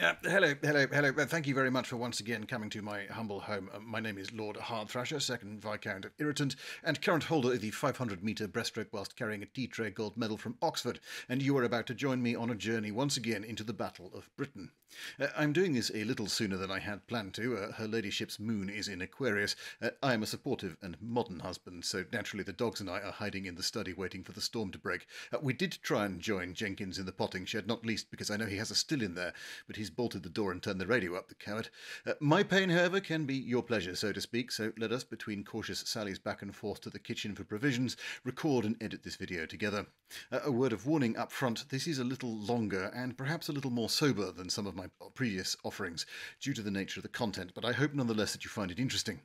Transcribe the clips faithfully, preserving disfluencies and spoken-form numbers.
Uh, hello, hello, hello. Uh, thank you very much for once again coming to my humble home. Uh, my name is Lord Hardthrasher, second Viscount of Irritant, and current holder of the five hundred metre breaststroke whilst carrying a tea tray gold medal from Oxford, and you are about to join me on a journey once again into the Battle of Britain. Uh, I'm doing this a little sooner than I had planned to. Uh, her ladyship's moon is in Aquarius. Uh, I am a supportive and modern husband, so naturally the dogs and I are hiding in the study waiting for the storm to break. Uh, we did try and join Jenkins in the potting shed, not least because I know he has a still in there, but he's bolted the door and turned the radio up, the coward. Uh, my pain, however, can be your pleasure, so to speak, so let us, between cautious sallies back and forth to the kitchen for provisions, record and edit this video together. Uh, a word of warning up front, this is a little longer and perhaps a little more sober than some of my previous offerings, due to the nature of the content, but I hope nonetheless that you find it interesting.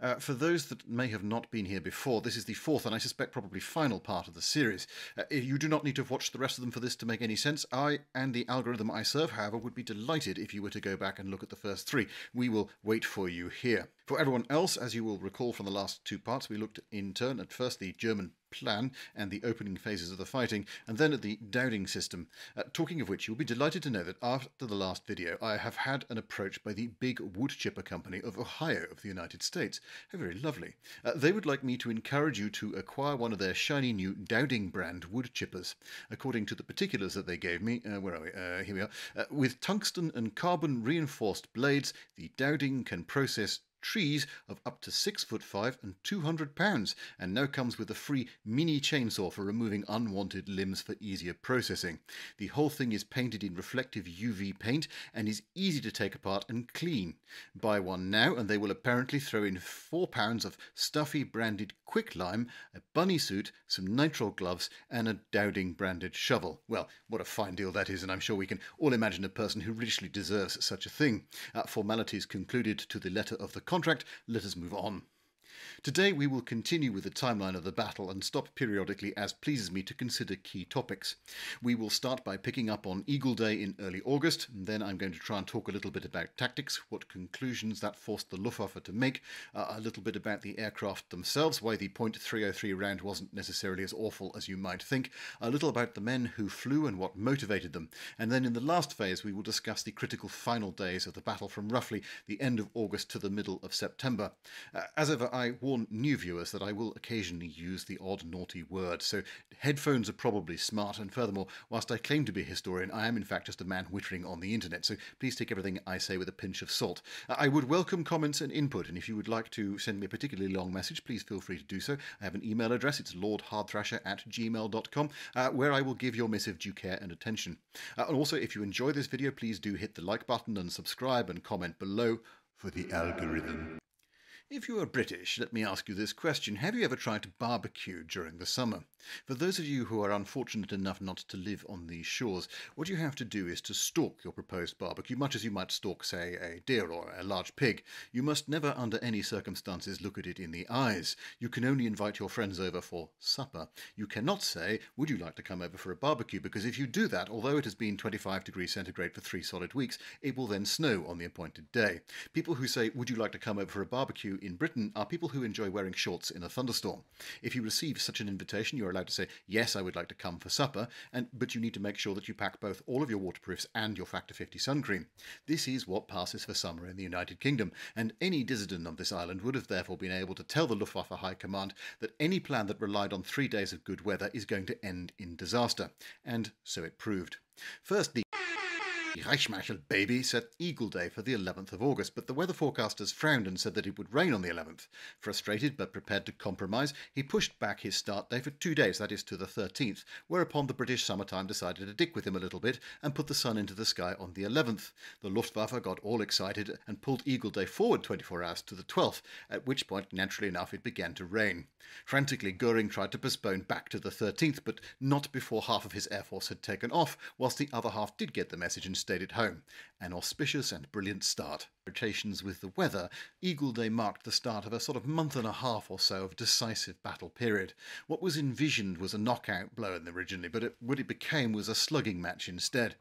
Uh, for those that may have not been here before, this is the fourth and I suspect probably final part of the series. Uh, you do not need to have watched the rest of them for this to make any sense. I and the algorithm I serve, however, would be delighted if you were to go back and look at the first three. We will wait for you here. For everyone else, as you will recall from the last two parts, we looked in turn at first the German plan and the opening phases of the fighting, and then at the Dowding system, uh, talking of which you'll be delighted to know that after the last video I have had an approach by the Big Wood Chipper Company of Ohio of the United States. How very lovely. Uh, they would like me to encourage you to acquire one of their shiny new Dowding brand wood chippers. According to the particulars that they gave me, uh, where are we? Uh, here we are. Uh, with tungsten and carbon reinforced blades, the Dowding can process trees of up to six foot five and two hundred pounds, and now comes with a free mini chainsaw for removing unwanted limbs for easier processing. The whole thing is painted in reflective U V paint and is easy to take apart and clean. Buy one now and they will apparently throw in four pounds of stuffy branded quicklime, a bunny suit, some nitrile gloves and a Dowding branded shovel. Well, what a fine deal that is, and I'm sure we can all imagine a person who richly deserves such a thing. Uh, formalities concluded to the letter of the contract, let us move on. Today we will continue with the timeline of the battle and stop periodically as pleases me to consider key topics. We will start by picking up on Eagle Day in early August, and then I'm going to try and talk a little bit about tactics, what conclusions that forced the Luftwaffe to make, uh, a little bit about the aircraft themselves, why the point three oh three round wasn't necessarily as awful as you might think, a little about the men who flew and what motivated them, and then in the last phase we will discuss the critical final days of the battle from roughly the end of August to the middle of September. Uh, as ever, I warn new viewers that I will occasionally use the odd naughty word, so headphones are probably smart, and furthermore, whilst I claim to be a historian, I am in fact just a man wittering on the internet, so please take everything I say with a pinch of salt. I would welcome comments and input, and if you would like to send me a particularly long message, please feel free to do so. I have an email address, it's lord hardthrasher at gmail dot com, uh, where I will give your missive due care and attention. Uh, and also, if you enjoy this video, please do hit the like button and subscribe and comment below for the algorithm. If you are British, let me ask you this question. Have you ever tried to barbecue during the summer? For those of you who are unfortunate enough not to live on these shores, what you have to do is to stalk your proposed barbecue, much as you might stalk, say, a deer or a large pig. You must never, under any circumstances, look at it in the eyes. You can only invite your friends over for supper. You cannot say, would you like to come over for a barbecue? Because if you do that, although it has been twenty-five degrees centigrade for three solid weeks, it will then snow on the appointed day. People who say, would you like to come over for a barbecue in Britain are people who enjoy wearing shorts in a thunderstorm. If you receive such an invitation, you are allowed to say, yes, I would like to come for supper, and but you need to make sure that you pack both all of your waterproofs and your factor fifty sun cream. This is what passes for summer in the United Kingdom, and any dissident of this island would have therefore been able to tell the Luftwaffe High Command that any plan that relied on three days of good weather is going to end in disaster. And so it proved. First, the The Reichsmarschall baby set Eagle Day for the eleventh of August, but the weather forecasters frowned and said that it would rain on the eleventh. Frustrated but prepared to compromise, he pushed back his start day for two days, that is to the thirteenth, whereupon the British summertime decided to dick with him a little bit and put the sun into the sky on the eleventh. The Luftwaffe got all excited and pulled Eagle Day forward twenty-four hours to the twelfth, at which point, naturally enough, it began to rain. Frantically, Göring tried to postpone back to the thirteenth, but not before half of his air force had taken off, whilst the other half did get the message and stayed at home. An auspicious and brilliant start. Rotations with the weather, Eagle Day marked the start of a sort of month and a half or so of decisive battle period. What was envisioned was a knockout blow originally, but it, what it became was a slugging match instead.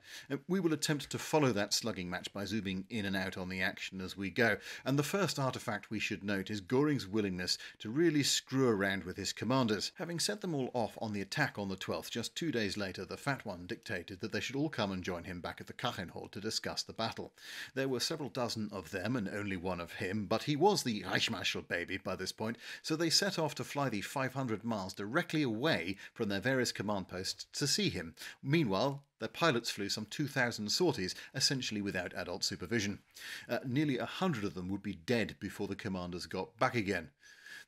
We will attempt to follow that slugging match by zooming in and out on the action as we go, and the first artefact we should note is Göring's willingness to really screw around with his commanders. Having set them all off on the attack on the twelfth, just two days later, the Fat One dictated that they should all come and join him back at the Schachenhorn to discuss the battle. There were several dozen of them and only one of him, but he was the Reichsmarschall baby by this point, so they set off to fly the five hundred miles directly away from their various command posts to see him. Meanwhile, their pilots flew some two thousand sorties, essentially without adult supervision. Uh, nearly a hundred of them would be dead before the commanders got back again.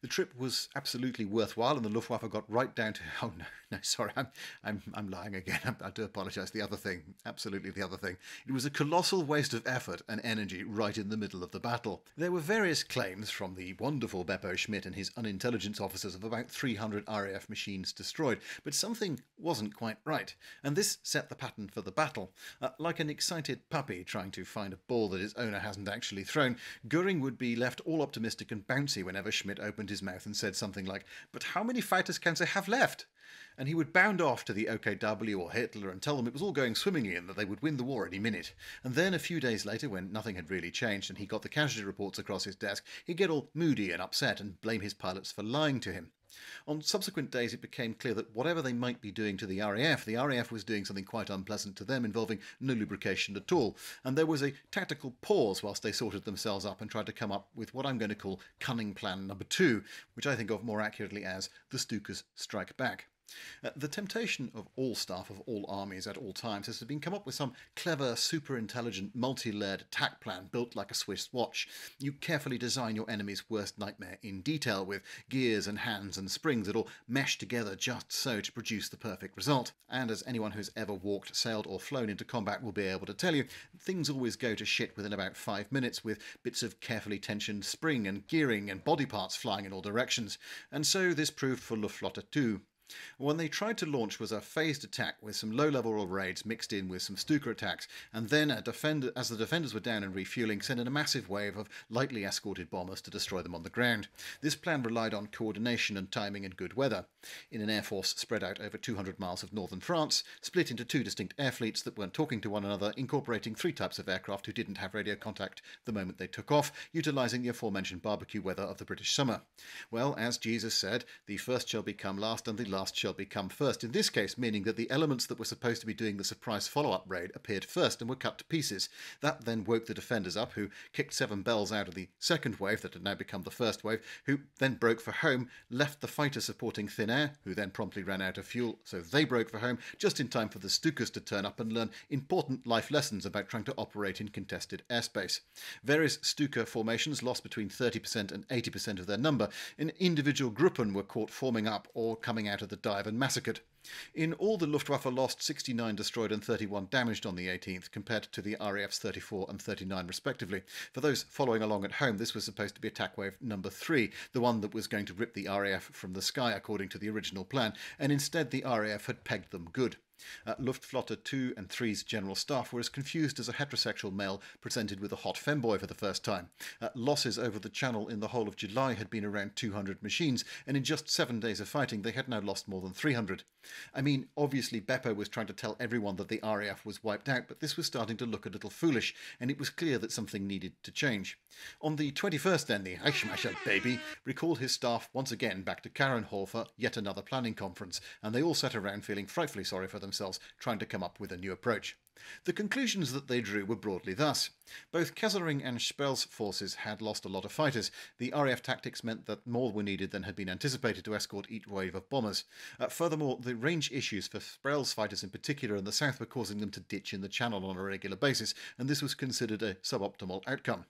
The trip was absolutely worthwhile, and the Luftwaffe got right down to... Oh, no, no, sorry, I'm, I'm, I'm lying again. I, I do apologise. The other thing, absolutely the other thing. It was a colossal waste of effort and energy right in the middle of the battle. There were various claims from the wonderful Beppo Schmidt and his unintelligence officers of about three hundred R A F machines destroyed, but something wasn't quite right, and this set the pattern for the battle. Uh, like an excited puppy trying to find a ball that its owner hasn't actually thrown, Göring would be left all optimistic and bouncy whenever Schmidt opened his mouth and said something like, "But how many fighters can they have left?" And he would bound off to the O K W or Hitler and tell them it was all going swimmingly and that they would win the war any minute. And then a few days later, when nothing had really changed and he got the casualty reports across his desk, he'd get all moody and upset and blame his pilots for lying to him. On subsequent days, it became clear that whatever they might be doing to the R A F, the R A F was doing something quite unpleasant to them involving no lubrication at all, and there was a tactical pause whilst they sorted themselves up and tried to come up with what I'm going to call cunning plan number two, which I think of more accurately as the Stukas strike back. Uh, the temptation of all staff of all armies at all times has been come up with some clever, super-intelligent, multi-layered attack plan built like a Swiss watch. You carefully design your enemy's worst nightmare in detail with gears and hands and springs that all mesh together just so to produce the perfect result. And as anyone who's ever walked, sailed or flown into combat will be able to tell you, things always go to shit within about five minutes with bits of carefully tensioned spring and gearing and body parts flying in all directions. And so this proved for Luftflotte too. What they tried to launch was a phased attack with some low-level raids mixed in with some Stuka attacks, and then a defender, as the defenders were down and refuelling, sent in a massive wave of lightly escorted bombers to destroy them on the ground. This plan relied on coordination and timing and good weather. In an air force spread out over two hundred miles of northern France, split into two distinct air fleets that weren't talking to one another, incorporating three types of aircraft who didn't have radio contact the moment they took off, utilising the aforementioned barbecue weather of the British summer. Well, as Jesus said, the first shall become last and the last shall become first, in this case meaning that the elements that were supposed to be doing the surprise follow-up raid appeared first and were cut to pieces. That then woke the defenders up, who kicked seven bells out of the second wave that had now become the first wave, who then broke for home, left the fighter supporting thin air, who then promptly ran out of fuel, so they broke for home, just in time for the Stukas to turn up and learn important life lessons about trying to operate in contested airspace. Various Stuka formations lost between thirty percent and eighty percent of their number, and individual Gruppen were caught forming up or coming out of the dive and massacred. In all, the Luftwaffe lost sixty-nine destroyed and thirty-one damaged on the eighteenth, compared to the R A F's thirty-four and thirty-nine respectively. For those following along at home, this was supposed to be attack wave number three, the one that was going to rip the R A F from the sky according to the original plan, and instead the R A F had pegged them good. Uh, Luftflotte two and three's general staff were as confused as a heterosexual male presented with a hot femboy for the first time. Uh, losses over the Channel in the whole of July had been around two hundred machines, and in just seven days of fighting they had now lost more than three hundred. I mean, obviously Beppo was trying to tell everyone that the R A F was wiped out, but this was starting to look a little foolish, and it was clear that something needed to change. On the twenty-first then, the Reichsmarschall baby recalled his staff once again back to Carenhall for yet another planning conference, and they all sat around feeling frightfully sorry for themselves. themselves trying to come up with a new approach. The conclusions that they drew were broadly thus. Both Kesselring and Spell's forces had lost a lot of fighters. The R A F tactics meant that more were needed than had been anticipated to escort each wave of bombers. Uh, furthermore, the range issues for Spell's fighters in particular in the south were causing them to ditch in the Channel on a regular basis, and this was considered a suboptimal outcome.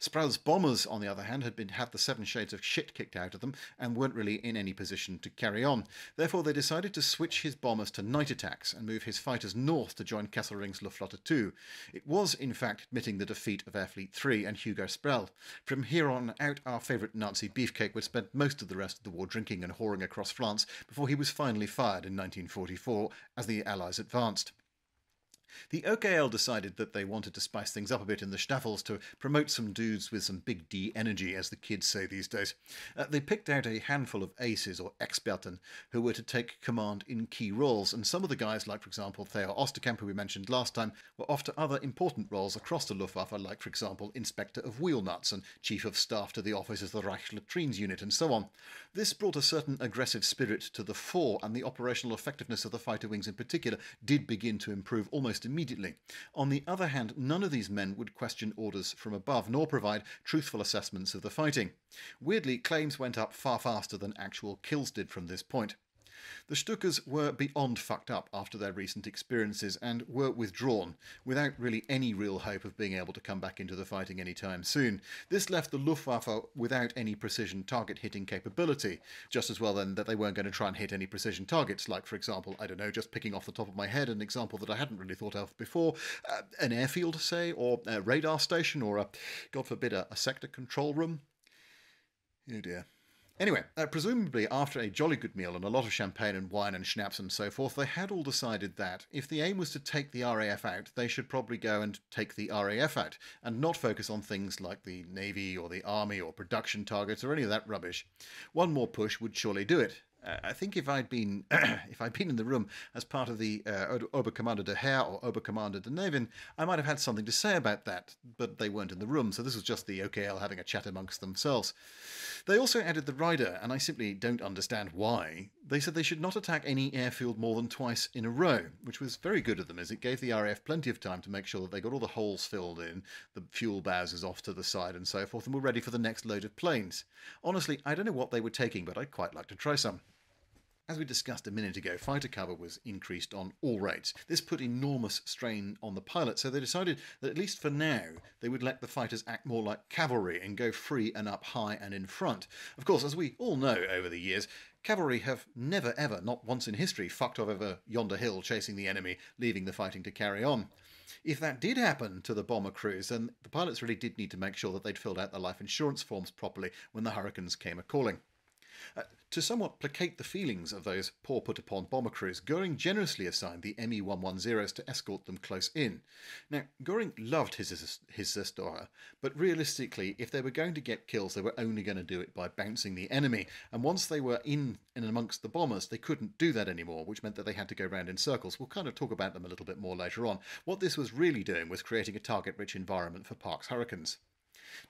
Spell's bombers, on the other hand, had been had the seven shades of shit kicked out of them and weren't really in any position to carry on. Therefore, they decided to switch his bombers to night attacks and move his fighters north to join Kesselring Luftflotte two. It was, in fact, admitting the defeat of Air Fleet three and Hugo Sprell. From here on out, our favourite Nazi beefcake would spend most of the rest of the war drinking and whoring across France before he was finally fired in nineteen forty-four as the Allies advanced. The O K L decided that they wanted to spice things up a bit in the Staffels to promote some dudes with some big D energy, as the kids say these days. Uh, they picked out a handful of aces, or Experten, who were to take command in key roles, and some of the guys, like for example Theo Osterkamp, who we mentioned last time, were off to other important roles across the Luftwaffe, like for example Inspector of Wheel Nuts and Chief of Staff to the Office of the Reich Latrines Unit, and so on. This brought a certain aggressive spirit to the fore, and the operational effectiveness of the fighter wings in particular did begin to improve almost almost immediately. On the other hand, none of these men would question orders from above, nor provide truthful assessments of the fighting. Weirdly, claims went up far faster than actual kills did from this point. The Stukas were beyond fucked up after their recent experiences and were withdrawn, without really any real hope of being able to come back into the fighting anytime soon. This left the Luftwaffe without any precision target hitting capability, just as well then that they weren't going to try and hit any precision targets, like for example, I don't know, just picking off the top of my head an example that I hadn't really thought of before, uh, an airfield say, or a radar station, or a, God forbid, a, a sector control room. Oh dear. Anyway, uh, presumably after a jolly good meal and a lot of champagne and wine and schnapps and so forth, they had all decided that if the aim was to take the R A F out, they should probably go and take the R A F out and not focus on things like the Navy or the Army or production targets or any of that rubbish. One more push would surely do it. Uh, I think if I'd been if I'd been in the room as part of the uh, Oberkommandeur de Heer or Oberkommandeur de Navin, I might have had something to say about that, but they weren't in the room, so this was just the O K L having a chat amongst themselves. They also added the rider, and I simply don't understand why. They said they should not attack any airfield more than twice in a row, which was very good of them, as it gave the R A F plenty of time to make sure that they got all the holes filled in, the fuel bowsers off to the side and so forth, and were ready for the next load of planes. Honestly, I don't know what they were taking, but I'd quite like to try some. As we discussed a minute ago, fighter cover was increased on all rates. This put enormous strain on the pilots, so they decided that at least for now, they would let the fighters act more like cavalry and go free and up high and in front. Of course, as we all know over the years, cavalry have never ever, not once in history, fucked off over yonder hill chasing the enemy, leaving the fighting to carry on. If that did happen to the bomber crews, then the pilots really did need to make sure that they'd filled out their life insurance forms properly when the hurricanes came a-calling. Uh, to somewhat placate the feelings of those poor put-upon bomber crews, Göring generously assigned the M E one ten s to escort them close in. Now, Göring loved his his Zerstörer, but realistically, if they were going to get kills, they were only going to do it by bouncing the enemy, and once they were in and amongst the bombers, they couldn't do that anymore, which meant that they had to go round in circles. We'll kind of talk about them a little bit more later on. What this was really doing was creating a target-rich environment for Park's Hurricanes.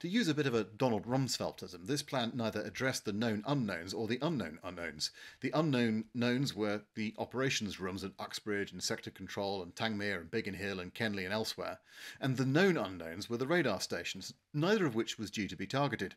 To use a bit of a Donald Rumsfeldism, this plan neither addressed the known unknowns or the unknown unknowns. The unknown knowns were the operations rooms at Uxbridge and Sector Control and Tangmere and Biggin Hill and Kenley and elsewhere, and the known unknowns were the radar stations, neither of which was due to be targeted.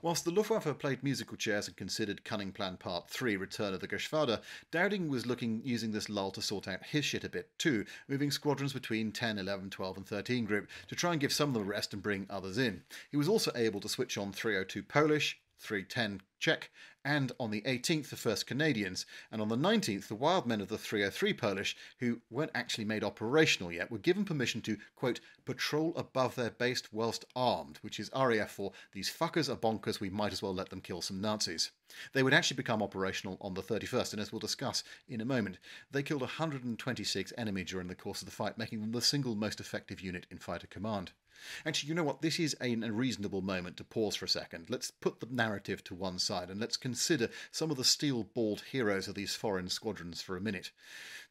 Whilst the Luftwaffe played musical chairs and considered Cunning Plan Part three, Return of the Geschwader, Dowding was looking using this lull to sort out his shit a bit too, moving squadrons between ten, eleven, twelve and thirteen group to try and give some of them a rest and bring others in. He was also able to switch on three oh two Polish, three ten Czech, and on the eighteenth the first Canadians, and on the nineteenth the wild men of the three oh three Polish, who weren't actually made operational yet, were given permission to, quote, patrol above their base whilst armed, which is R A F for these fuckers are bonkers, we might as well let them kill some Nazis. They would actually become operational on the thirty-first, and as we'll discuss in a moment, they killed one hundred twenty-six enemy during the course of the fight, making them the single most effective unit in fighter command. Actually, you know what, this is a reasonable moment to pause for a second. Let's put the narrative to one side and let's consider some of the steel-balled heroes of these foreign squadrons for a minute.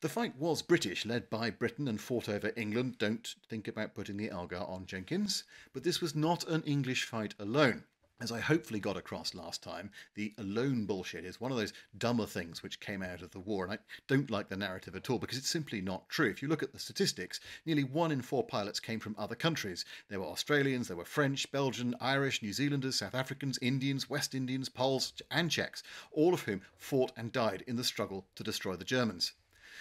The fight was British, led by Britain and fought over England. Don't think about putting the Algar on, Jenkins. But this was not an English fight alone. As I hopefully got across last time, the alone bullshit is one of those dumber things which came out of the war, and I don't like the narrative at all because it's simply not true. If you look at the statistics, nearly one in four pilots came from other countries. There were Australians, there were French, Belgian, Irish, New Zealanders, South Africans, Indians, West Indians, Poles and Czechs, all of whom fought and died in the struggle to destroy the Germans.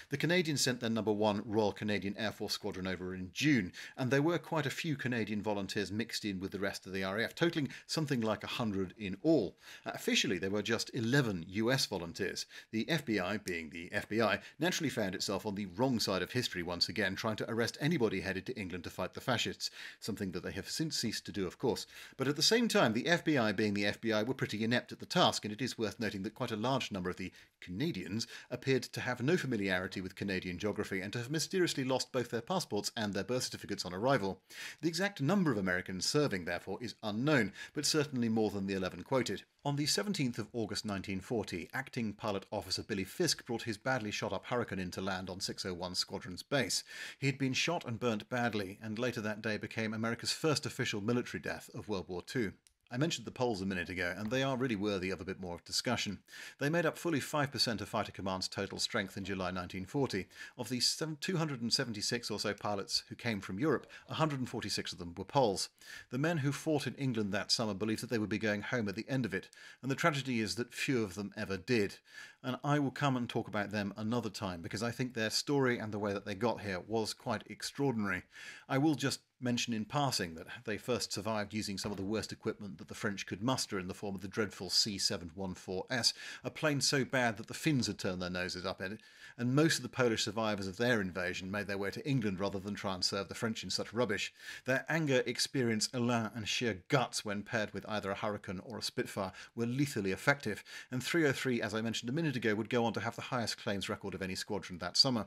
The Canadians sent their number one Royal Canadian Air Force Squadron over in June, and there were quite a few Canadian volunteers mixed in with the rest of the R A F, totaling something like one hundred in all. Uh, officially, there were just eleven U S volunteers. The F B I, being the F B I, naturally found itself on the wrong side of history once again, trying to arrest anybody headed to England to fight the fascists, something that they have since ceased to do, of course. But at the same time, the F B I, being the F B I, were pretty inept at the task, and it is worth noting that quite a large number of the Canadians appeared to have no familiarity with Canadian geography and to have mysteriously lost both their passports and their birth certificates on arrival. The exact number of Americans serving, therefore, is unknown, but certainly more than the eleven quoted. On the seventeenth of August nineteen forty, acting pilot officer Billy Fisk brought his badly shot-up Hurricane into land on six oh one Squadron's base. He had been shot and burnt badly, and later that day became America's first official military death of World War Two. I mentioned the Poles a minute ago, and they are really worthy of a bit more of discussion. They made up fully five percent of Fighter Command's total strength in July nineteen forty. Of the two hundred seventy-six or so pilots who came from Europe, one hundred forty-six of them were Poles. The men who fought in England that summer believed that they would be going home at the end of it, and the tragedy is that few of them ever did. And I will come and talk about them another time, because I think their story and the way that they got here was quite extraordinary. I will just mention in passing that they first survived using some of the worst equipment that the French could muster in the form of the dreadful C seven fourteen S, a plane so bad that the Finns had turned their noses up at it, and most of the Polish survivors of their invasion made their way to England rather than try and serve the French in such rubbish. Their anger, experience, elan and sheer guts when paired with either a Hurricane or a Spitfire were lethally effective, and three oh three, as I mentioned a minute ago, would go on to have the highest claims record of any squadron that summer.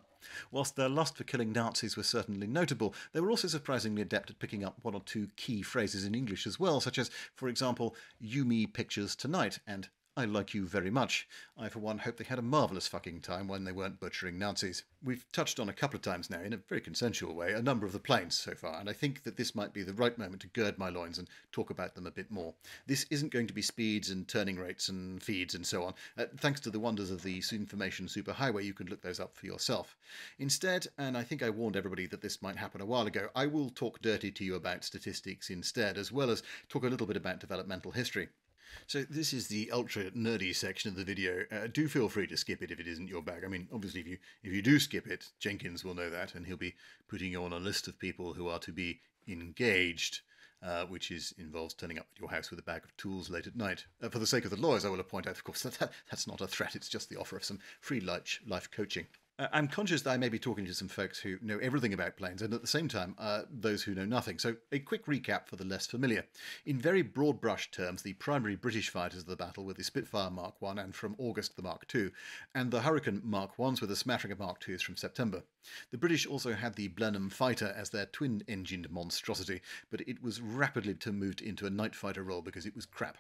Whilst their lust for killing Nazis was certainly notable, they were also surprisingly adept at picking up one or two key phrases in English as well, such as, for example, "you me pictures tonight" and "I like you very much." I, for one, hope they had a marvellous fucking time when they weren't butchering Nazis. We've touched on a couple of times now, in a very consensual way, a number of the planes so far, and I think that this might be the right moment to gird my loins and talk about them a bit more. This isn't going to be speeds and turning rates and feeds and so on. Uh, thanks to the wonders of the information superhighway, you can look those up for yourself. Instead, and I think I warned everybody that this might happen a while ago, I will talk dirty to you about statistics instead, as well as talk a little bit about developmental history. So this is the ultra nerdy section of the video. Uh, do feel free to skip it if it isn't your bag. I mean, obviously, if you if you do skip it, Jenkins will know that, and he'll be putting you on a list of people who are to be engaged, uh, which is involves turning up at your house with a bag of tools late at night. Uh, for the sake of the lawyers, I will point out, of course, that, that that's not a threat. It's just the offer of some free life, life coaching. Uh, I'm conscious that I may be talking to some folks who know everything about planes and at the same time uh, those who know nothing, so a quick recap for the less familiar. In very broad brush terms, the primary British fighters of the battle were the Spitfire Mark one and from August the Mark two, and the Hurricane Mark ones with a smattering of Mark twos from September. The British also had the Blenheim Fighter as their twin-engined monstrosity, but it was rapidly moved into a night fighter role because it was crap.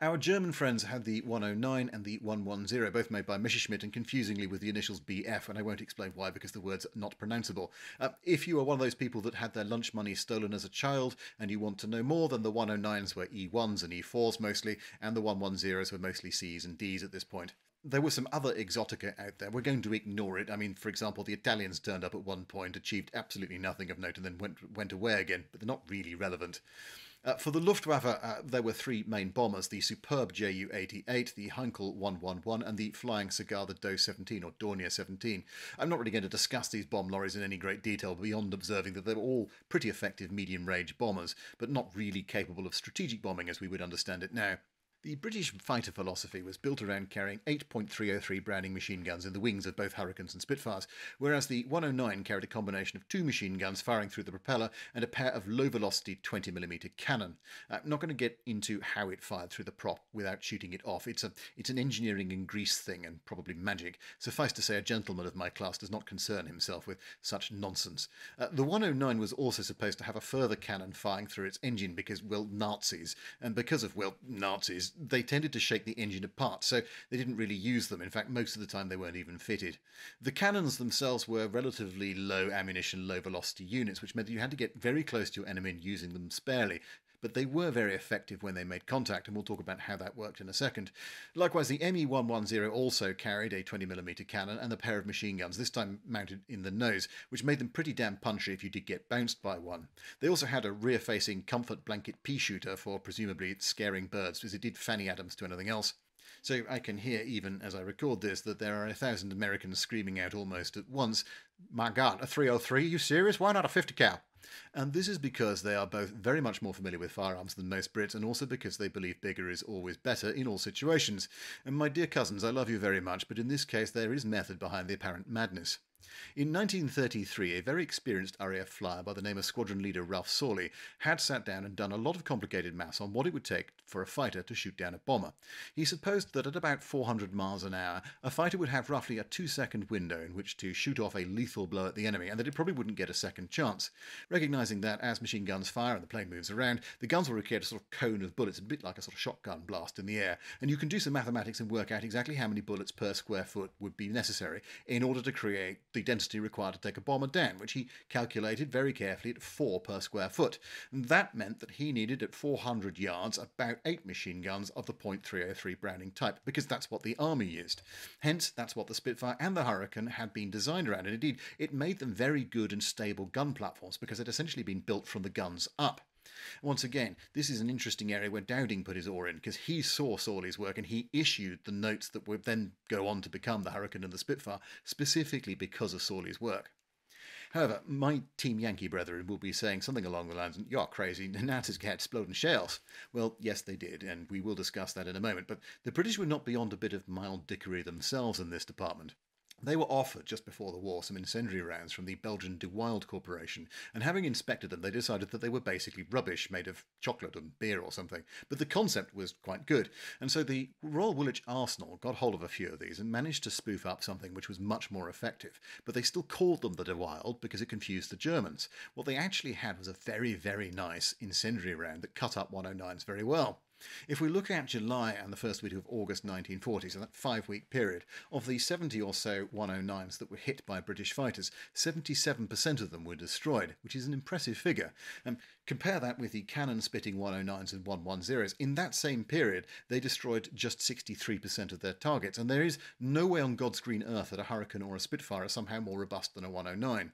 Our German friends had the one oh nine and the one ten, both made by Messerschmitt and confusingly with the initials B F, and I won't explain why because the word's not pronounceable. Uh, if you are one of those people that had their lunch money stolen as a child and you want to know more, then the one oh nines were E ones and E fours mostly, and the one ten s were mostly Cs and Ds at this point. There were some other exotica out there. We're going to ignore it. I mean, for example, the Italians turned up at one point, achieved absolutely nothing of note, and then went, went away again, but they're not really relevant. Uh, for the Luftwaffe, uh, there were three main bombers, the superb J U eighty-eight, the Heinkel one eleven, and the flying cigar, the Doe seventeen, or Dornier seventeen. I'm not really going to discuss these bomb lorries in any great detail beyond observing that they were all pretty effective medium-range bombers, but not really capable of strategic bombing as we would understand it now. The British fighter philosophy was built around carrying eight point three oh three Browning machine guns in the wings of both Hurricanes and Spitfires, whereas the one oh nine carried a combination of two machine guns firing through the propeller and a pair of low-velocity twenty millimeter cannon. I'm not going to get into how it fired through the prop without shooting it off. It's a, it's an engineering and grease thing and probably magic. Suffice to say, a gentleman of my class does not concern himself with such nonsense. Uh, the one oh nine was also supposed to have a further cannon firing through its engine because, well, Nazis. And because of, well, Nazis, they tended to shake the engine apart, so they didn't really use them. In fact, most of the time they weren't even fitted. The cannons themselves were relatively low ammunition, low velocity units, which meant that you had to get very close to your enemy and using them sparely. But they were very effective when they made contact, and we'll talk about how that worked in a second. Likewise, the M E one ten also carried a twenty millimeter cannon and a pair of machine guns, this time mounted in the nose, which made them pretty damn punchy if you did get bounced by one. They also had a rear-facing comfort blanket pea shooter for presumably scaring birds, because it did Fanny Adams to anything else. So I can hear, even as I record this, that there are a thousand Americans screaming out almost at once, "My God, a three oh three? You serious? Why not a fifty cal? And this is because they are both very much more familiar with firearms than most Brits, and also because they believe bigger is always better in all situations. And my dear cousins, I love you very much, but in this case there is method behind the apparent madness. In nineteen thirty-three, a very experienced R A F flyer by the name of squadron leader Ralph Sawley had sat down and done a lot of complicated maths on what it would take for a fighter to shoot down a bomber. He supposed that at about four hundred miles an hour, a fighter would have roughly a two-second window in which to shoot off a lethal blow at the enemy, and that it probably wouldn't get a second chance. Recognising that as machine guns fire and the plane moves around, the guns will create a sort of cone of bullets, a bit like a sort of shotgun blast in the air, and you can do some mathematics and work out exactly how many bullets per square foot would be necessary in order to create the the density required to take a bomber down, which he calculated very carefully at four per square foot. And that meant that he needed at four hundred yards about eight machine guns of the point three oh three Browning type, because that's what the army used. Hence, that's what the Spitfire and the Hurricane had been designed around, and indeed it made them very good and stable gun platforms because they'd essentially been built from the guns up. Once again, this is an interesting area where Dowding put his oar in, because he saw Sawley's work and he issued the notes that would then go on to become the Hurricane and the Spitfire, specifically because of Sawley's work. However, my Team Yankee brethren will be saying something along the lines, "You're crazy, NATO's got exploding shells." Well, yes, they did, and we will discuss that in a moment, but the British were not beyond a bit of mild dickery themselves in this department. They were offered, just before the war, some incendiary rounds from the Belgian De Wilde Corporation, and having inspected them, they decided that they were basically rubbish made of chocolate and beer or something. But the concept was quite good, and so the Royal Woolwich Arsenal got hold of a few of these and managed to spoof up something which was much more effective. But they still called them the De Wilde because it confused the Germans. What they actually had was a very, very nice incendiary round that cut up one oh nines very well. If we look at July and the first week of August nineteen forty, so that five-week period, of the seventy or so one oh nines that were hit by British fighters, seventy-seven percent of them were destroyed, which is an impressive figure. Um, compare that with the cannon-spitting one oh nines and one ten s. In that same period, they destroyed just sixty-three percent of their targets, and there is no way on God's green earth that a Hurricane or a Spitfire are somehow more robust than a one oh nine.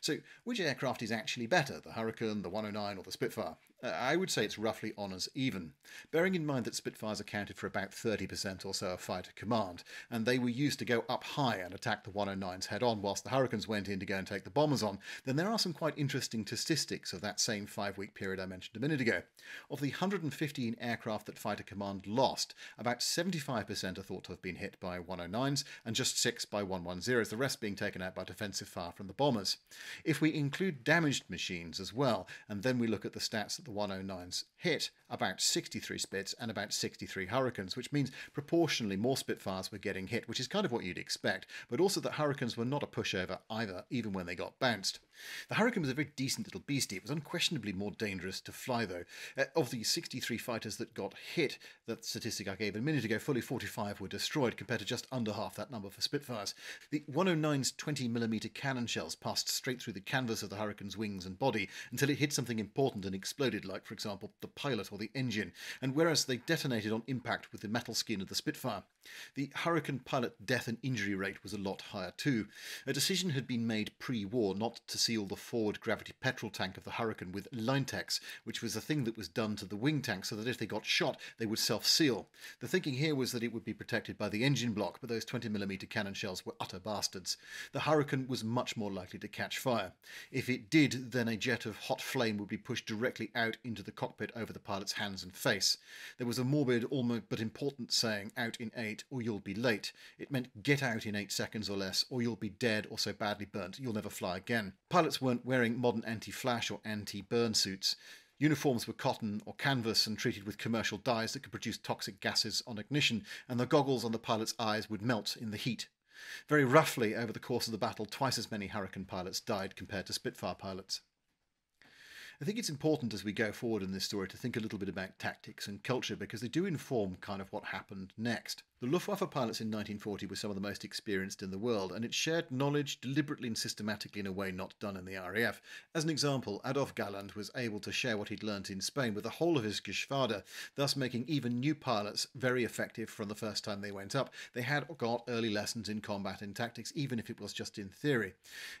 So, which aircraft is actually better, the Hurricane, the one oh nine, or the Spitfire? Uh, I would say it's roughly honours even, bearing in mind that Spitfires accounted for about thirty percent or so of fighter command, and they were used to go up high and attack the one oh nines head-on, whilst the Hurricanes went in to go and take the bombers on. Then there are some quite interesting statistics of that same five-week period I mentioned a minute ago. Of the one hundred fifteen aircraft that fighter command lost, about seventy-five percent are thought to have been hit by one oh nines, and just six by one ten s, the rest being taken out by defensive fire from the bombers. If we include damaged machines as well, and then we look at the stats that the one oh nines hit, about sixty-three Spits and about sixty-three Hurricanes, which means proportionally more Spitfires were getting hit, which is kind of what you'd expect, but also that Hurricanes were not a pushover either, even when they got bounced. The Hurricane was a very decent little beastie. It was unquestionably more dangerous to fly, though. Uh, of the sixty-three fighters that got hit, that statistic I gave a minute ago, fully forty-five were destroyed, compared to just under half that number for Spitfires. The one oh nine's twenty millimeter cannon shells passed straight through the canvas of the Hurricane's wings and body until it hit something important and exploded, like, for example, the pilot or the engine, and whereas they detonated on impact with the metal skin of the Spitfire. The Hurricane pilot death and injury rate was a lot higher too. A decision had been made pre-war not to seal the forward gravity petrol tank of the Hurricane with Linetex, which was a thing that was done to the wing tank so that if they got shot, they would self-seal. The thinking here was that it would be protected by the engine block, but those twenty millimeter cannon shells were utter bastards. The Hurricane was much more likely to catch fire. If it did, then a jet of hot flame would be pushed directly out into the cockpit over the pilot's hands and face. There was a morbid, almost but important saying, "Out in eight or you'll be late." It meant get out in eight seconds or less, or you'll be dead or so badly burnt you'll never fly again. Pilots weren't wearing modern anti-flash or anti-burn suits. Uniforms were cotton or canvas and treated with commercial dyes that could produce toxic gases on ignition, and the goggles on the pilot's eyes would melt in the heat. Very roughly, over the course of the battle, twice as many Hurricane pilots died compared to Spitfire pilots. I think it's important as we go forward in this story to think a little bit about tactics and culture, because they do inform kind of what happened next. The Luftwaffe pilots in nineteen forty were some of the most experienced in the world, and it shared knowledge deliberately and systematically in a way not done in the R A F. As an example, Adolf Galland was able to share what he'd learnt in Spain with the whole of his Geschwader, thus making even new pilots very effective from the first time they went up. They had got early lessons in combat and tactics, even if it was just in theory.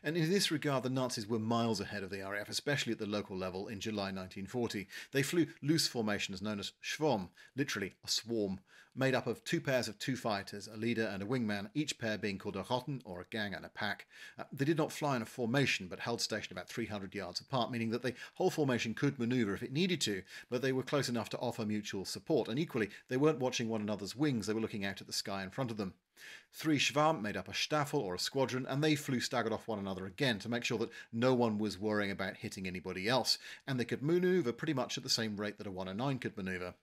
And in this regard, the Nazis were miles ahead of the R A F, especially at the local level in July nineteen forty. They flew loose formations known as Schwarm, literally a swarm, made up of two pairs of two fighters, a leader and a wingman, each pair being called a Rotten, or a gang and a pack. Uh, they did not fly in a formation, but held station about three hundred yards apart, meaning that the whole formation could manoeuvre if it needed to, but they were close enough to offer mutual support, and equally, they weren't watching one another's wings, they were looking out at the sky in front of them. Three Schwarm made up a Staffel or a squadron, and they flew staggered off one another again to make sure that no one was worrying about hitting anybody else, and they could manoeuvre pretty much at the same rate that a one oh nine could manoeuvre.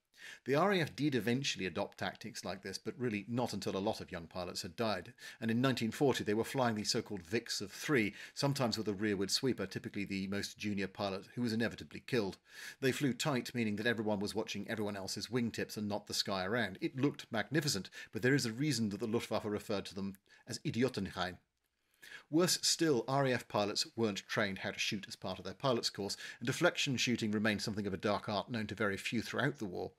The R A F did eventually adopt tactics like this, but really not until a lot of young pilots had died, and in nineteen forty they were flying the so-called Vics of three, sometimes with a rearward sweeper, typically the most junior pilot, who was inevitably killed. They flew tight, meaning that everyone was watching everyone else's wingtips and not the sky around. It looked magnificent, but there is a reason that the Luftwaffe referred to them as Idiotenrein. Worse still, R A F pilots weren't trained how to shoot as part of their pilot's course, and deflection shooting remained something of a dark art known to very few throughout the war.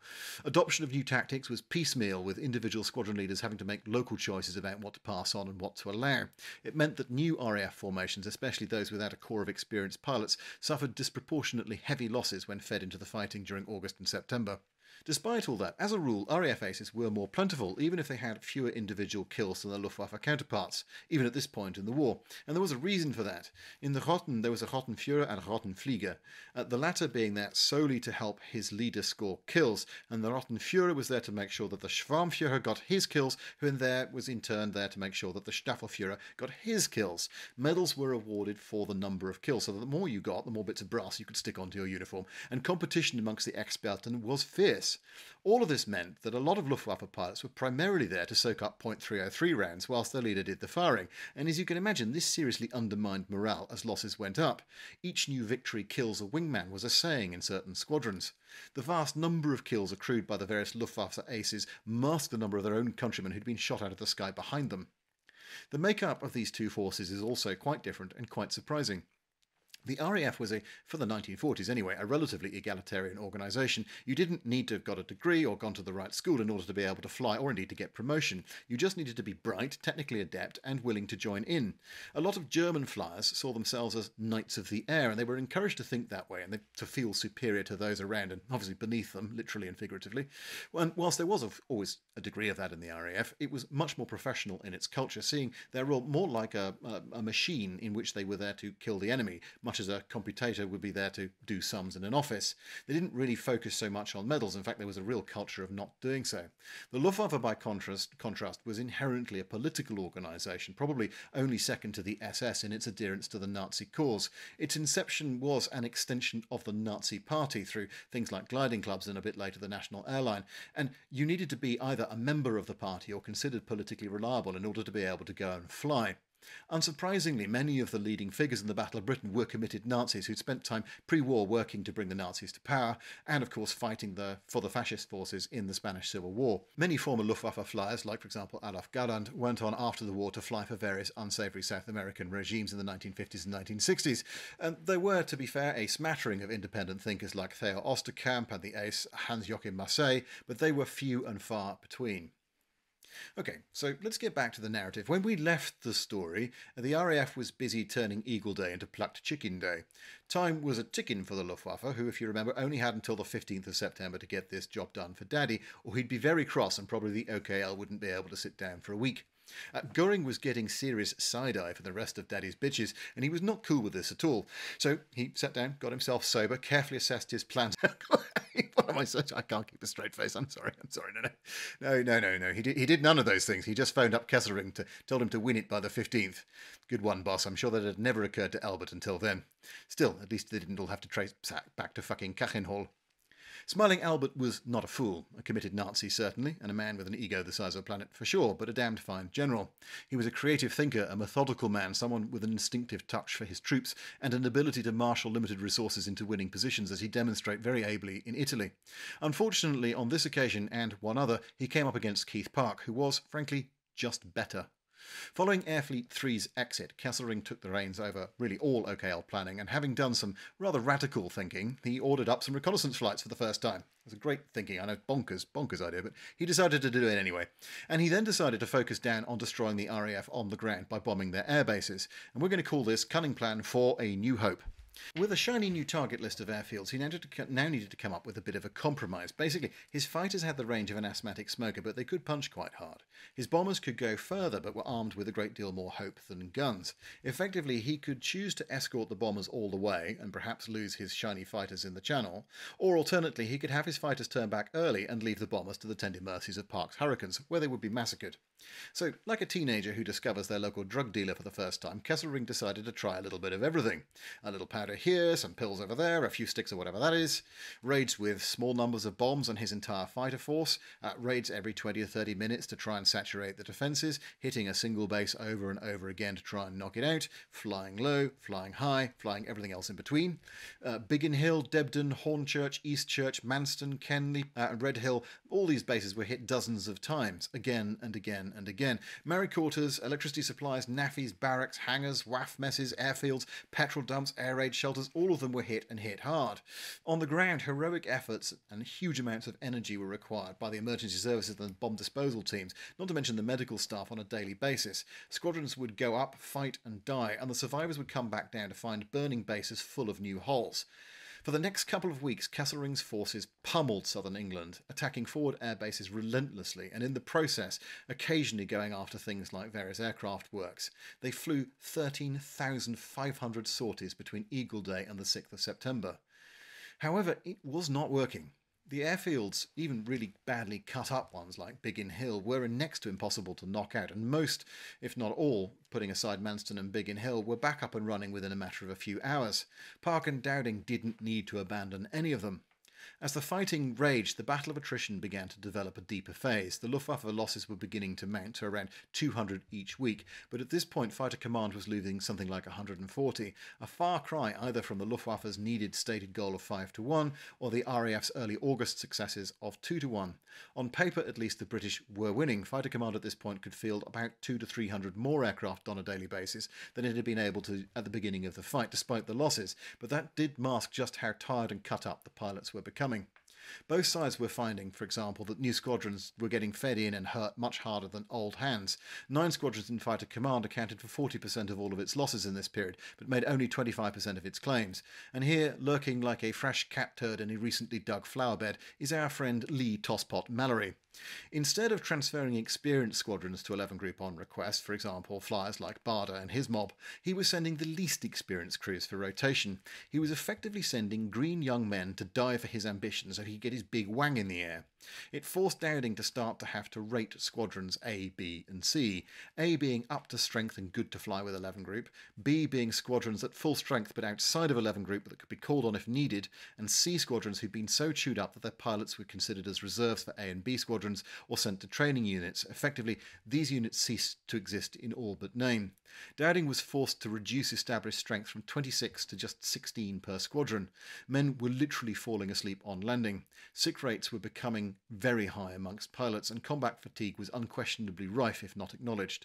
Adoption of new tactics was piecemeal, with individual squadron leaders having to make local choices about what to pass on and what to allow. It meant that new R A F formations, especially those without a corps of experienced pilots, suffered disproportionately heavy losses when fed into the fighting during August and September. Despite all that, as a rule, R A F aces were more plentiful, even if they had fewer individual kills than their Luftwaffe counterparts, even at this point in the war. And there was a reason for that. In the Rotten, there was a Rottenführer and a Rottenflieger, uh, the latter being there solely to help his leader score kills, and the Rottenführer was there to make sure that the Schwarmführer got his kills, who in there was in turn there to make sure that the Staffelführer got his kills. Medals were awarded for the number of kills, so that the more you got, the more bits of brass you could stick onto your uniform, and competition amongst the Experten was fierce. All of this meant that a lot of Luftwaffe pilots were primarily there to soak up point three oh three rounds whilst their leader did the firing, and as you can imagine, this seriously undermined morale as losses went up. Each new victory kills a wingman was a saying in certain squadrons. The vast number of kills accrued by the various Luftwaffe aces masked the number of their own countrymen who'd been shot out of the sky behind them. The makeup of these two forces is also quite different and quite surprising. The R A F was a, for the nineteen forties anyway, a relatively egalitarian organisation. You didn't need to have got a degree or gone to the right school in order to be able to fly or indeed to get promotion. You just needed to be bright, technically adept and willing to join in. A lot of German flyers saw themselves as knights of the air, and they were encouraged to think that way and they, to feel superior to those around and obviously beneath them, literally and figuratively. And whilst there was a, always a degree of that in the R A F, it was much more professional in its culture, seeing their role more like a, a, a machine in which they were there to kill the enemy, much as a computator would be there to do sums in an office. They didn't really focus so much on medals. In fact, there was a real culture of not doing so. The Luftwaffe, by contrast, contrast was inherently a political organisation, probably only second to the S S in its adherence to the Nazi cause. Its inception was an extension of the Nazi party through things like gliding clubs and a bit later the national airline, and you needed to be either a member of the party or considered politically reliable in order to be able to go and fly. Unsurprisingly, many of the leading figures in the Battle of Britain were committed Nazis who'd spent time pre-war working to bring the Nazis to power and, of course, fighting the, for the fascist forces in the Spanish Civil War. Many former Luftwaffe flyers, like, for example, Adolf Galland, went on after the war to fly for various unsavoury South American regimes in the nineteen fifties and nineteen sixties. And there were, to be fair, a smattering of independent thinkers like Theo Osterkamp and the ace Hans-Joachim Marseille, but they were few and far between. Okay, so let's get back to the narrative. When we left the story, the R A F was busy turning Eagle Day into plucked chicken day. Time was a ticking for the Luftwaffe, who, if you remember, only had until the fifteenth of September to get this job done for Daddy, or he'd be very cross and probably the O K L wouldn't be able to sit down for a week. Uh, Göring was getting serious side-eye for the rest of Daddy's bitches, and he was not cool with this at all. So he sat down, got himself sober, carefully assessed his plans. What am I saying? I can't keep a straight face. I'm sorry. I'm sorry. No, no. No, no, no, no. He did, he did none of those things. He just phoned up Kesselring to told him to win it by the fifteenth. Good one, boss. I'm sure that had never occurred to Albert until then. Still, at least they didn't all have to trace back to fucking Kachenhall. Smiling Albert was not a fool, a committed Nazi certainly, and a man with an ego the size of a planet for sure, but a damned fine general. He was a creative thinker, a methodical man, someone with an instinctive touch for his troops, and an ability to marshal limited resources into winning positions, as he demonstrated very ably in Italy. Unfortunately, on this occasion, and one other, he came up against Keith Park, who was, frankly, just better. Following Airfleet three's exit, Kesselring took the reins over really all O K L planning, and having done some rather radical thinking, he ordered up some reconnaissance flights for the first time. It was a great thinking, I know, bonkers, bonkers idea, but he decided to do it anyway. And he then decided to focus down on destroying the R A F on the ground by bombing their air bases. And we're going to call this Cunning Plan for a New Hope. With a shiny new target list of airfields, he now needed to come up with a bit of a compromise. Basically, his fighters had the range of an asthmatic smoker, but they could punch quite hard. His bombers could go further, but were armed with a great deal more hope than guns. Effectively, he could choose to escort the bombers all the way, and perhaps lose his shiny fighters in the channel, or alternately, he could have his fighters turn back early and leave the bombers to the tender mercies of Park's Hurricanes, where they would be massacred. So, like a teenager who discovers their local drug dealer for the first time, Kesselring decided to try a little bit of everything. A little powder powder here, some pills over there, a few sticks or whatever that is. Raids with small numbers of bombs on his entire fighter force. Uh, raids every twenty or thirty minutes to try and saturate the defences, hitting a single base over and over again to try and knock it out. Flying low, flying high, flying everything else in between. Uh, Biggin Hill, Debden, Hornchurch, Eastchurch, Manston, Kenley uh, and Red Hill. All these bases were hit dozens of times, again and again and again. Married quarters, electricity supplies, naffies, barracks, hangars, W A F messes, airfields, petrol dumps, air raid shelters, all of them were hit and hit hard. On the ground, heroic efforts and huge amounts of energy were required by the emergency services and bomb disposal teams, not to mention the medical staff on a daily basis. Squadrons would go up, fight and die, and the survivors would come back down to find burning bases full of new holes. For the next couple of weeks, Kesselring's forces pummeled southern England, attacking forward air bases relentlessly and in the process occasionally going after things like various aircraft works. They flew thirteen thousand five hundred sorties between Eagle Day and the sixth of September. However, it was not working. The airfields, even really badly cut up ones like Biggin Hill, were next to impossible to knock out, and most, if not all, putting aside Manston and Biggin Hill, were back up and running within a matter of a few hours. Park and Dowding didn't need to abandon any of them. As the fighting raged, the battle of attrition began to develop a deeper phase. The Luftwaffe losses were beginning to mount to around two hundred each week, but at this point Fighter Command was losing something like one hundred forty, a far cry either from the Luftwaffe's needed stated goal of five to one, or the R A F's early August successes of two to one. On paper, at least, the British were winning. Fighter Command at this point could field about two to three hundred more aircraft on a daily basis than it had been able to at the beginning of the fight, despite the losses, but that did mask just how tired and cut up the pilots were becoming. Both sides were finding, for example, that new squadrons were getting fed in and hurt much harder than old hands. Nine squadrons in Fighter Command accounted for forty percent of all of its losses in this period, but made only twenty-five percent of its claims. And here, lurking like a fresh cat turd in a recently dug flowerbed, is our friend Lee Tosspot Mallory. Instead of transferring experienced squadrons to eleven Group on request, for example, flyers like Bader and his mob, he was sending the least experienced crews for rotation. He was effectively sending green young men to die for his ambition so he could get his big wang in the air. It forced Dowding to start to have to rate squadrons A, B and C, A being up to strength and good to fly with eleven Group, B being squadrons at full strength but outside of eleven Group that could be called on if needed, and C squadrons who'd been so chewed up that their pilots were considered as reserves for A and B squadrons, or sent to training units. Effectively, these units ceased to exist in all but name. Dowding was forced to reduce established strength from twenty-six to just sixteen per squadron. Men were literally falling asleep on landing. Sick rates were becoming very high amongst pilots, and combat fatigue was unquestionably rife if not acknowledged.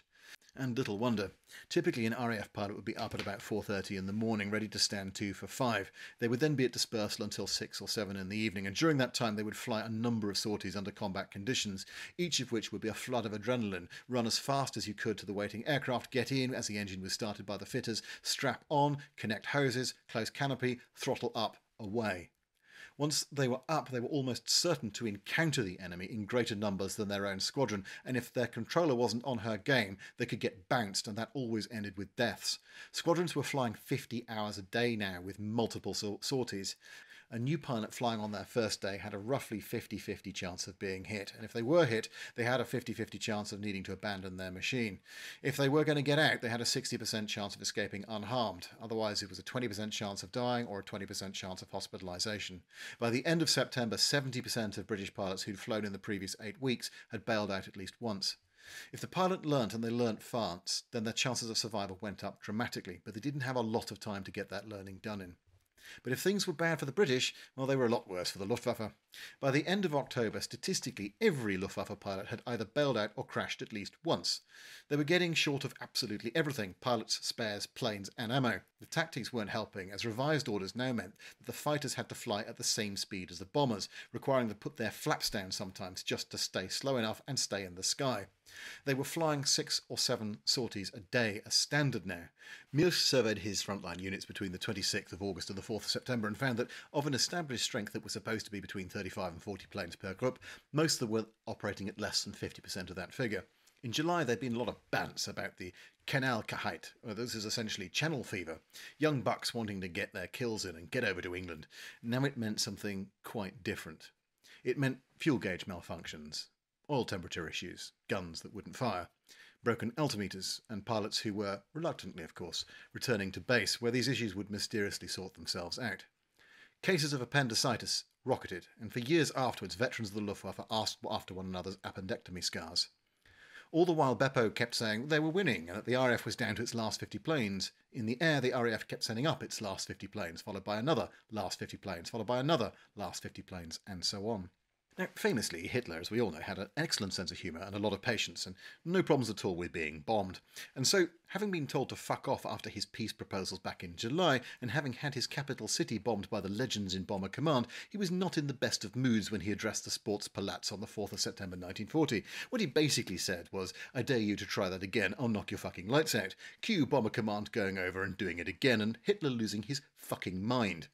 And little wonder. Typically an R A F pilot would be up at about four thirty in the morning, ready to stand to for five. They would then be at dispersal until six or seven in the evening, and during that time they would fly a number of sorties under combat conditions, each of which would be a flood of adrenaline. Run as fast as you could to the waiting aircraft, get in as the engine was started by the fitters, strap on, connect hoses, close canopy, throttle up, away. Once they were up, they were almost certain to encounter the enemy in greater numbers than their own squadron, and if their controller wasn't on her game, they could get bounced, and that always ended with deaths. Squadrons were flying fifty hours a day now, with multiple sorties. A new pilot flying on their first day had a roughly fifty fifty chance of being hit, and if they were hit, they had a fifty fifty chance of needing to abandon their machine. If they were going to get out, they had a sixty percent chance of escaping unharmed, otherwise it was a twenty percent chance of dying or a twenty percent chance of hospitalisation. By the end of September, seventy percent of British pilots who'd flown in the previous eight weeks had bailed out at least once. If the pilot learnt, and they learnt fast, then their chances of survival went up dramatically, but they didn't have a lot of time to get that learning done in. But if things were bad for the British, well, they were a lot worse for the Luftwaffe. By the end of October, statistically, every Luftwaffe pilot had either bailed out or crashed at least once. They were getting short of absolutely everything: pilots, spares, planes and ammo. The tactics weren't helping, as revised orders now meant that the fighters had to fly at the same speed as the bombers, requiring them to put their flaps down sometimes just to stay slow enough and stay in the sky. They were flying six or seven sorties a day as standard now. Milch surveyed his frontline units between the twenty-sixth of August and the fourth of September and found that of an established strength that was supposed to be between thirty-five and forty planes per group, most of them were operating at less than fifty percent of that figure. In July, there'd been a lot of bants about the Kanalkrankheit, or this is essentially channel fever, young bucks wanting to get their kills in and get over to England. Now it meant something quite different. It meant fuel gauge malfunctions, oil temperature issues, guns that wouldn't fire. broken altimeters, and pilots who were, reluctantly of course, returning to base, where these issues would mysteriously sort themselves out. Cases of appendicitis rocketed, and for years afterwards veterans of the Luftwaffe asked after one another's appendectomy scars. All the while Beppo kept saying they were winning and that the R A F was down to its last fifty planes. In the air, the R A F kept sending up its last fifty planes, followed by another last fifty planes, followed by another last fifty planes, and so on. Now, famously, Hitler, as we all know, had an excellent sense of humour and a lot of patience, and no problems at all with being bombed. And so, having been told to fuck off after his peace proposals back in July, and having had his capital city bombed by the legends in Bomber Command, he was not in the best of moods when he addressed the sports palats on the fourth of September nineteen forty. What he basically said was, I dare you to try that again, I'll knock your fucking lights out. Cue Bomber Command going over and doing it again, and Hitler losing his fucking mind.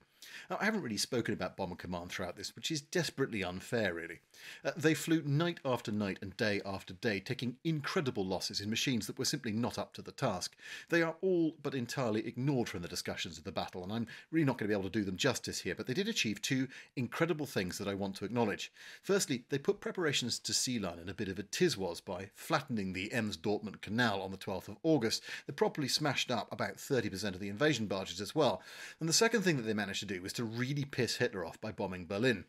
Now, I haven't really spoken about Bomber Command throughout this, which is desperately unfair, really. Uh, they flew night after night and day after day, taking incredible losses in machines that were simply not up to the task. They are all but entirely ignored from the discussions of the battle, and I'm really not going to be able to do them justice here, but they did achieve two incredible things that I want to acknowledge. Firstly, they put preparations to sea line in a bit of a tiz-was by flattening the Ems-Dortmund Canal on the twelfth of August. They properly smashed up about thirty percent of the invasion barges as well. And the second thing that they managed to do was to really piss Hitler off by bombing Berlin.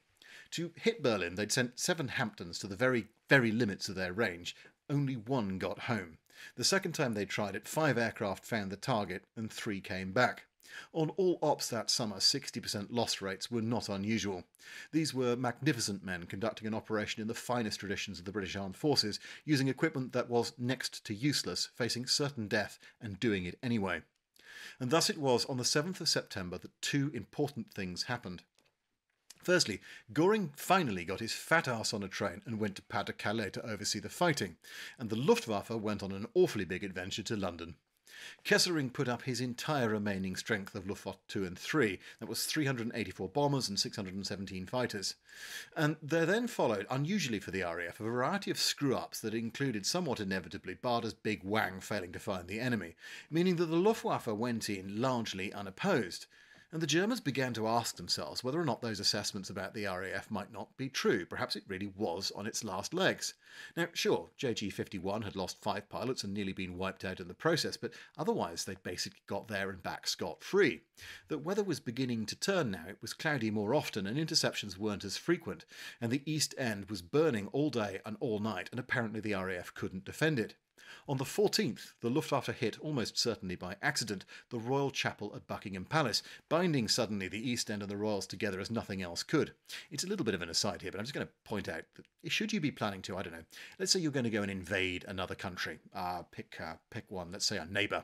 To hit Berlin, they'd sent seven Hamptons to the very, very limits of their range. Only one got home. The second time they tried it, five aircraft found the target and three came back. On all ops that summer, sixty percent loss rates were not unusual. These were magnificent men conducting an operation in the finest traditions of the British Armed Forces, using equipment that was next to useless, facing certain death, and doing it anyway. And thus it was on the seventh of September that two important things happened. Firstly, Göring finally got his fat ass on a train and went to Pas-de-Calais to oversee the fighting, and the Luftwaffe went on an awfully big adventure to London. Kesselring put up his entire remaining strength of Luftwaffe two and three, that was three hundred eighty-four bombers and six hundred seventeen fighters. And there then followed, unusually for the R A F, a variety of screw-ups that included somewhat inevitably Baader's big wang failing to find the enemy, meaning that the Luftwaffe went in largely unopposed. And the Germans began to ask themselves whether or not those assessments about the R A F might not be true. Perhaps it really was on its last legs. Now, sure, J G fifty-one had lost five pilots and nearly been wiped out in the process, but otherwise they basically got there and back scot-free. The weather was beginning to turn now. It was cloudy more often, and interceptions weren't as frequent, and the East End was burning all day and all night, and apparently the R A F couldn't defend it. On the fourteenth, the Luftwaffe hit, almost certainly by accident, the Royal Chapel at Buckingham Palace, binding suddenly the East End and the Royals together as nothing else could. It's a little bit of an aside here, but I'm just going to point out that should you be planning to, I don't know, let's say you're going to go and invade another country, uh, pick, uh, pick one, let's say a neighbour,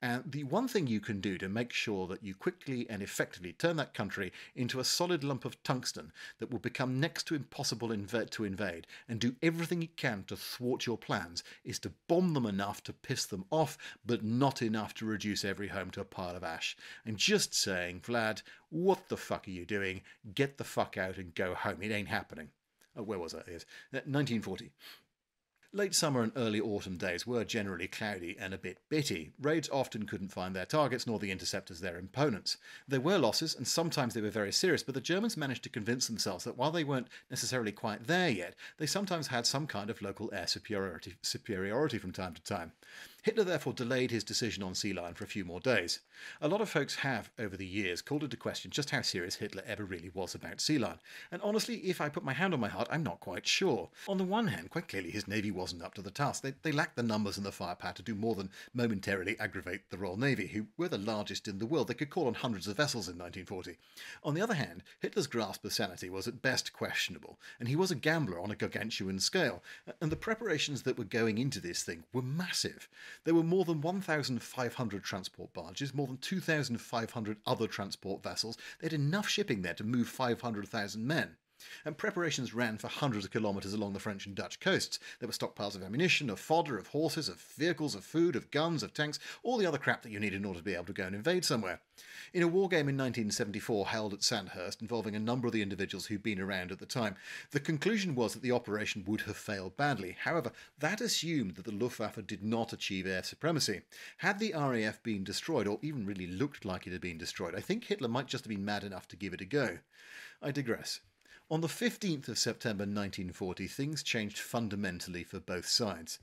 and the one thing you can do to make sure that you quickly and effectively turn that country into a solid lump of tungsten that will become next to impossible inv- to invade, and do everything you can to thwart your plans, is to bomb them enough to piss them off, but not enough to reduce every home to a pile of ash. And just saying, Vlad, what the fuck are you doing? Get the fuck out and go home. It ain't happening. Oh, where was I? Yes. nineteen forty. Late summer and early autumn days were generally cloudy and a bit bitty. Raids often couldn't find their targets, nor the interceptors their opponents. There were losses, and sometimes they were very serious, but the Germans managed to convince themselves that while they weren't necessarily quite there yet, they sometimes had some kind of local air superiority, superiority from time to time. Hitler therefore delayed his decision on sea line for a few more days. A lot of folks have, over the years, called into question just how serious Hitler ever really was about sea line, and honestly, if I put my hand on my heart, I'm not quite sure. On the one hand, quite clearly his navy wasn't up to the task. They, they lacked the numbers and the firepower to do more than momentarily aggravate the Royal Navy, who were the largest in the world. They could call on hundreds of vessels in nineteen forty. On the other hand, Hitler's grasp of sanity was at best questionable, and he was a gambler on a gargantuan scale, and the preparations that were going into this thing were massive. There were more than one thousand five hundred transport barges, more than two thousand five hundred other transport vessels. They had enough shipping there to move five hundred thousand men. And preparations ran for hundreds of kilometres along the French and Dutch coasts. There were stockpiles of ammunition, of fodder, of horses, of vehicles, of food, of guns, of tanks, all the other crap that you need in order to be able to go and invade somewhere. In a war game in nineteen seventy-four held at Sandhurst, involving a number of the individuals who'd been around at the time, the conclusion was that the operation would have failed badly. However, that assumed that the Luftwaffe did not achieve air supremacy. Had the R A F been destroyed, or even really looked like it had been destroyed, I think Hitler might just have been mad enough to give it a go. I digress. On the fifteenth of September nineteen forty, things changed fundamentally for both sides.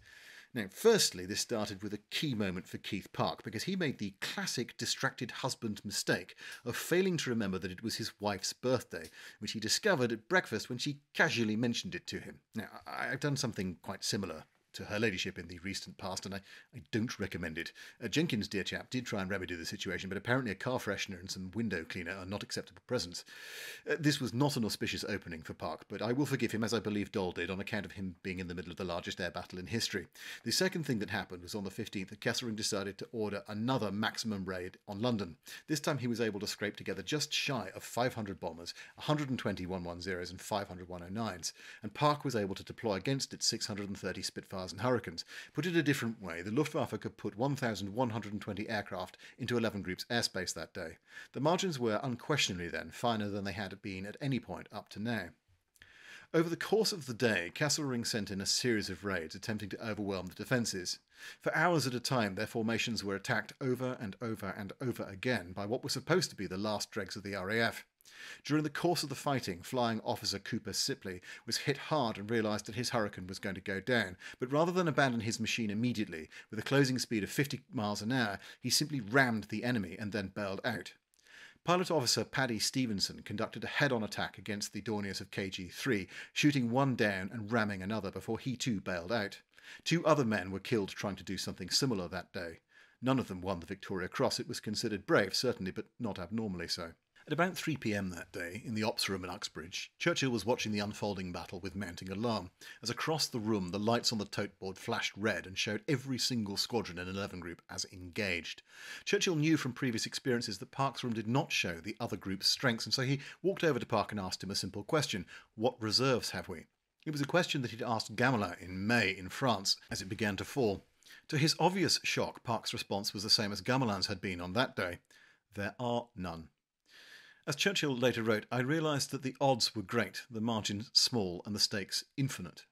Now, firstly, this started with a key moment for Keith Park, because he made the classic distracted husband mistake of failing to remember that it was his wife's birthday, which he discovered at breakfast when she casually mentioned it to him. Now, I've done something quite similar to her ladyship in the recent past, and I, I don't recommend it. Uh, Jenkins, dear chap, did try and remedy the situation, but apparently a car freshener and some window cleaner are not acceptable presents. Uh, this was not an auspicious opening for Park, but I will forgive him, as I believe Dole did, on account of him being in the middle of the largest air battle in history. The second thing that happened was on the fifteenth, Kesselring decided to order another maximum raid on London. This time he was able to scrape together just shy of five hundred bombers, one hundred twenty one ten s and five hundred one oh nines, and Park was able to deploy against it six hundred thirty Spitfire and Hurricanes. Put it a different way, the Luftwaffe could put one thousand one hundred twenty aircraft into eleven groups' airspace that day. The margins were unquestionably then finer than they had been at any point up to now. Over the course of the day, Kesselring sent in a series of raids attempting to overwhelm the defences. For hours at a time, their formations were attacked over and over and over again by what were supposed to be the last dregs of the R A F. During the course of the fighting, Flying Officer Cooper Sipley was hit hard and realised that his Hurricane was going to go down, but rather than abandon his machine immediately, with a closing speed of fifty miles an hour, he simply rammed the enemy and then bailed out. Pilot Officer Paddy Stevenson conducted a head-on attack against the Dorniers of K G three, shooting one down and ramming another before he too bailed out. Two other men were killed trying to do something similar that day. None of them won the Victoria Cross. It was considered brave, certainly, but not abnormally so. At about three p m that day, in the ops room at Uxbridge, Churchill was watching the unfolding battle with mounting alarm, as across the room the lights on the tote board flashed red and showed every single squadron in eleven group as engaged. Churchill knew from previous experiences that Park's room did not show the other group's strengths, and so he walked over to Park and asked him a simple question: what reserves have we? It was a question that he'd asked Gamelin in May in France, as it began to fall. To his obvious shock, Park's response was the same as Gamelin's had been on that day: there are none. As Churchill later wrote, I realised that the odds were great, the margin small, and the stakes infinite.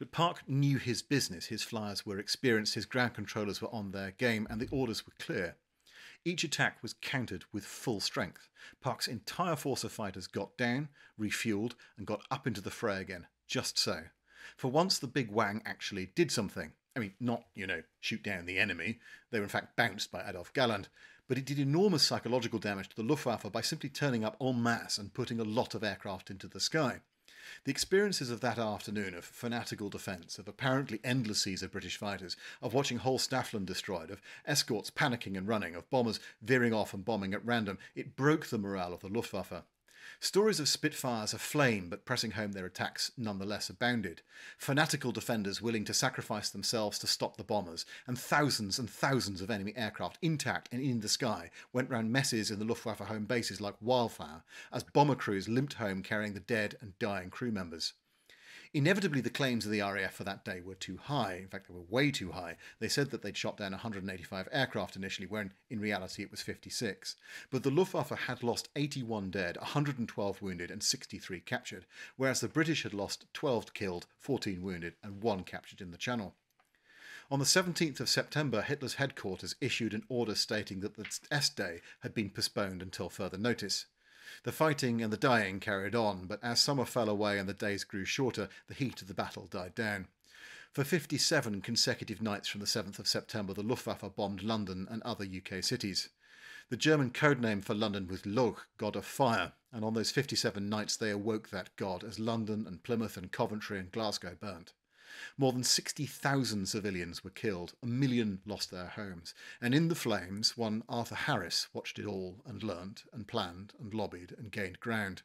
But Park knew his business. His flyers were experienced, his ground controllers were on their game, and the orders were clear. Each attack was countered with full strength. Park's entire force of fighters got down, refuelled, and got up into the fray again, just so. For once, the Big Wang actually did something. I mean, not, you know, shoot down the enemy. They were in fact bounced by Adolf Galland. But it did enormous psychological damage to the Luftwaffe by simply turning up en masse and putting a lot of aircraft into the sky. The experiences of that afternoon of fanatical defence, of apparently endless seas of British fighters, of watching whole Staffland destroyed, of escorts panicking and running, of bombers veering off and bombing at random, it broke the morale of the Luftwaffe. Stories of Spitfires aflame but pressing home their attacks nonetheless abounded. Fanatical defenders willing to sacrifice themselves to stop the bombers, and thousands and thousands of enemy aircraft, intact and in the sky, went round messes in the Luftwaffe home bases like wildfire, as bomber crews limped home carrying the dead and dying crew members. Inevitably, the claims of the R A F for that day were too high. In fact, they were way too high. They said that they'd shot down one hundred eighty-five aircraft initially, when in reality it was fifty-six. But the Luftwaffe had lost eighty-one dead, one hundred twelve wounded and sixty-three captured, whereas the British had lost twelve killed, fourteen wounded and one captured in the Channel. On the seventeenth of September, Hitler's headquarters issued an order stating that the S-Day had been postponed until further notice. The fighting and the dying carried on, but as summer fell away and the days grew shorter, the heat of the battle died down. For fifty-seven consecutive nights from the seventh of September, the Luftwaffe bombed London and other U K cities. The German codename for London was Loch, God of Fire, and on those fifty-seven nights they awoke that god as London and Plymouth and Coventry and Glasgow burnt. More than sixty thousand civilians were killed, a million lost their homes, and in the flames one Arthur Harris watched it all and learnt and planned and lobbied and gained ground.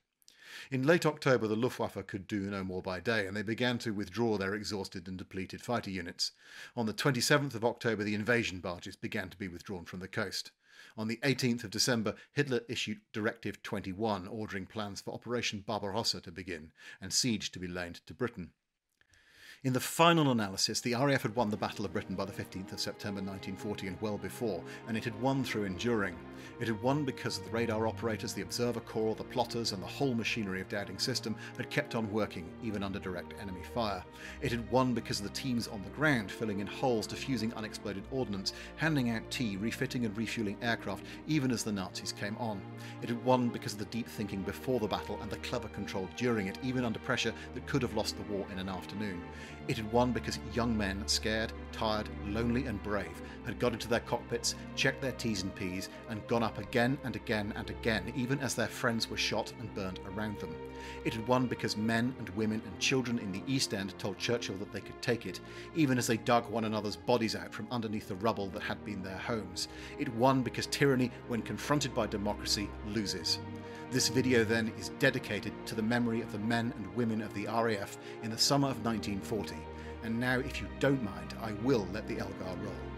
In late October the Luftwaffe could do no more by day, and they began to withdraw their exhausted and depleted fighter units. On the twenty-seventh of October the invasion barges began to be withdrawn from the coast. On the eighteenth of December, Hitler issued Directive twenty-one, ordering plans for Operation Barbarossa to begin and siege to be laid to Britain. In the final analysis, the R A F had won the Battle of Britain by the fifteenth of September nineteen forty and well before, and it had won through enduring. It had won because the radar operators, the observer corps, the plotters and the whole machinery of Dowding system had kept on working, even under direct enemy fire. It had won because of the teams on the ground, filling in holes, defusing unexploded ordnance, handing out tea, refitting and refuelling aircraft, even as the Nazis came on. It had won because of the deep thinking before the battle and the clever control during it, even under pressure that could have lost the war in an afternoon. It had won because young men, scared, tired, lonely and brave, had got into their cockpits, checked their T's and P's, and gone up again and again and again, even as their friends were shot and burned around them. It had won because men and women and children in the East End told Churchill that they could take it, even as they dug one another's bodies out from underneath the rubble that had been their homes. It won because tyranny, when confronted by democracy, loses. This video then is dedicated to the memory of the men and women of the R A F in the summer of nineteen forty. And now, if you don't mind, I will let the Elgar roll.